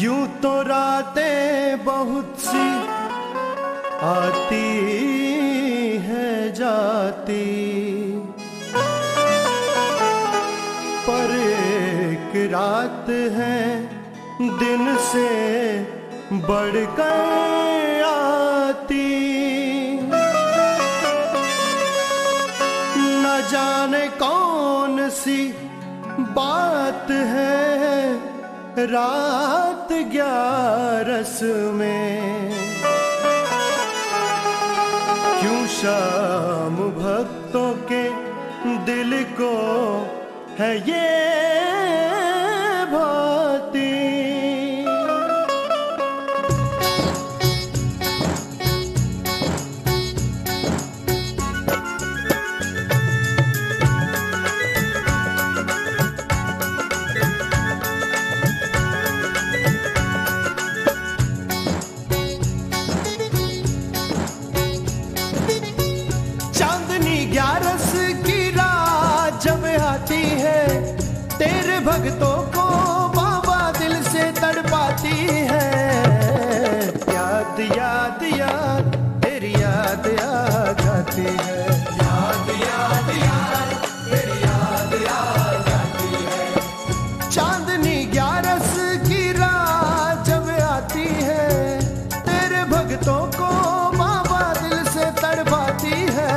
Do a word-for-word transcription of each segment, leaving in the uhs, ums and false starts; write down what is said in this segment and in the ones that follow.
यूं तो रातें बहुत सी आती है जाती, पर एक रात है दिन से बढ़कर आती। न जाने कौन सी बात है रात ग्यारस में, क्यों शाम भक्तों के दिल को है ये भाती। भक्तों को बाबा दिल से तड़पाती है, याद याद याद तेरी याद आ जाती है, याद याद याद तेरी याद आ जाती है। चांदनी ग्यारस की रात जब आती है, तेरे भक्तों को बाबा दिल से तड़पाती है,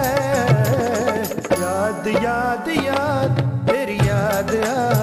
याद याद याद तेरी याद आ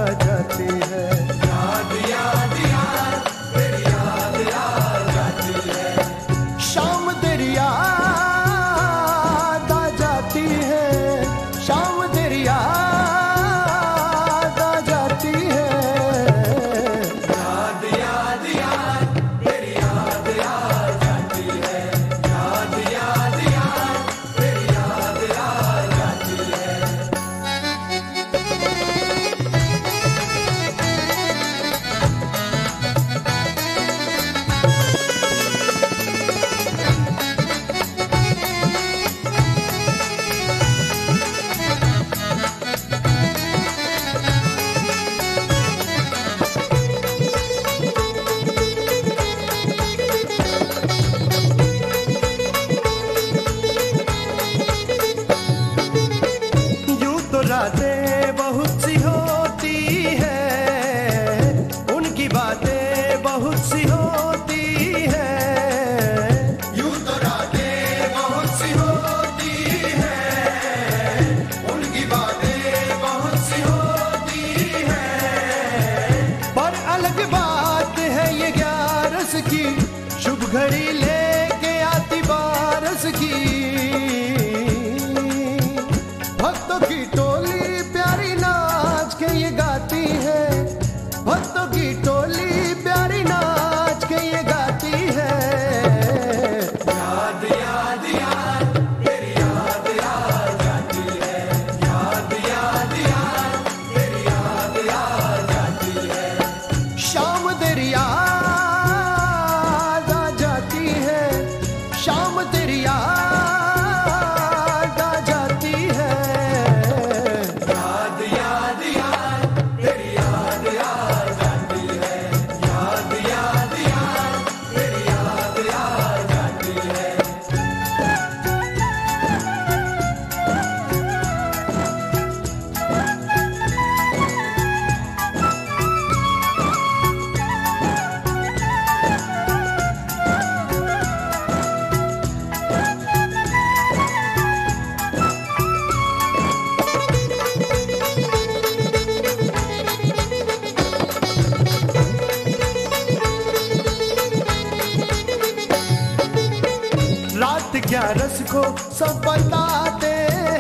ग्यारस को सब बताते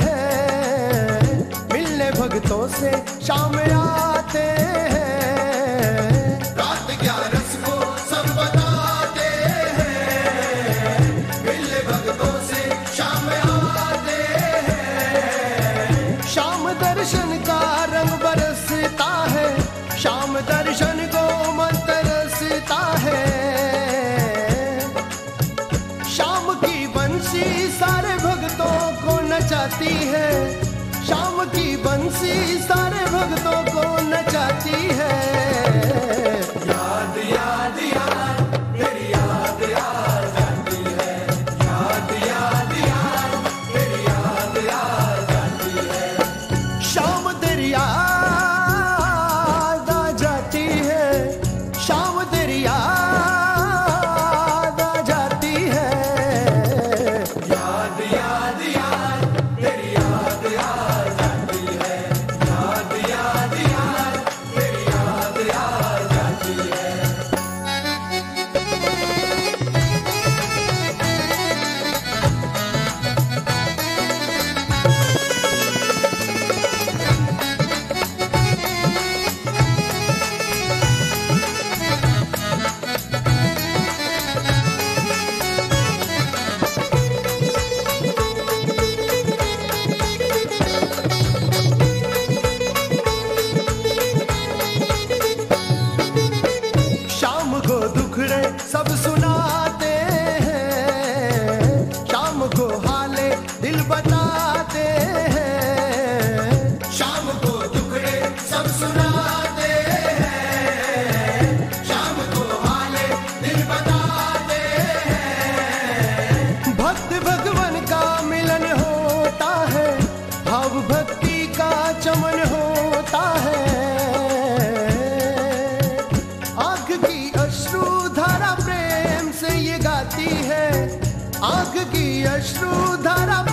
हैं, मिलने भक्तों से शाम आते हैं। रात ग्यारस को सब बताते हैं, मिलने भक्तों से शाम आते हैं। शाम दर्शन का रंग बरसता है, शाम दर्शन को मन तरसता है। सारे भक्तों को नचाती है, शाम की बंसी सारे भक्तों को नचाती है, याद याद याद। भक्त भगवन का मिलन होता है, भाव भक्ति का चमन होता है। आग की अश्रु धारा प्रेम से ये गाती है, आग की अश्रु धारा